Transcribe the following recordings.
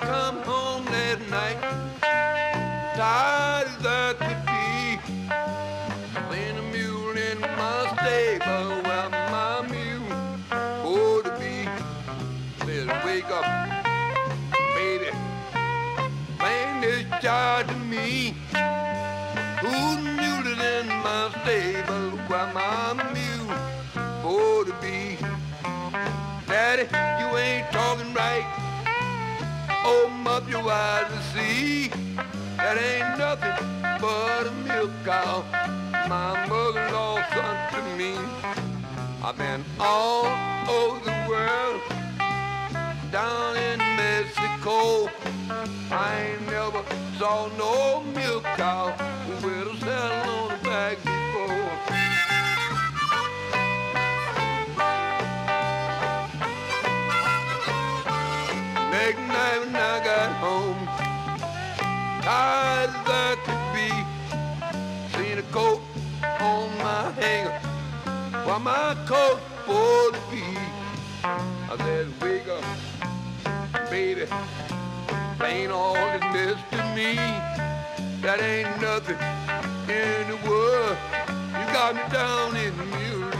come home at night, tired as I could be, playing a mule in my stable while my mule ought to be. Says, wake up, baby, man, this child to me, who's muling in my stable while my mule ought to be. Daddy, you ain't talking right. Open up your eyes and see that ain't nothing but a milk cow. My mother-in-law son to me. I've been all over the world, down in Mexico. I ain't never saw no milk cow with a saddle on the back before. Next night when I got home, tired as I could be, seen a coat on my hanger, while my coat for the be. I said, wake up, baby, ain't all this to me, that ain't nothing in the world, you got me down in the mule.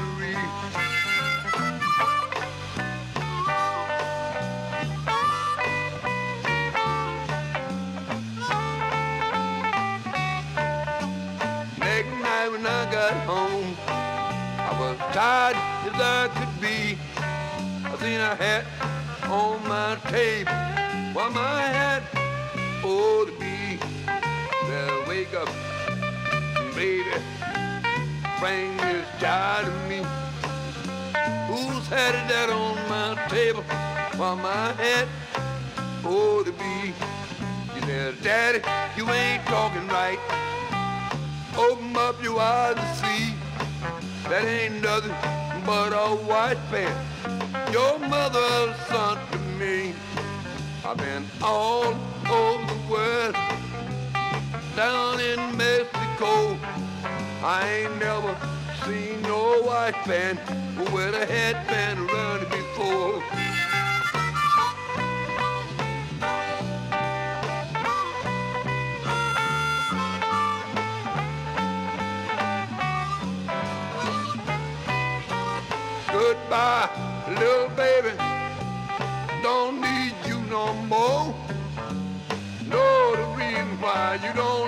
When I got home, I was tired as I could be. I seen a hat on my table, while my hat ought to be. Well, wake up, baby, bring this child to me. Who's had that on my table, while my hat ought to be? You said, Daddy, you ain't talking right. Open up your eyes and see that ain't nothing but a white pants. Your mother son to me. I've been all over the world, down in Mexico. I ain't never seen no white man with a headband around it before. Goodbye, little baby, don't need you no more. No, the reason why you don't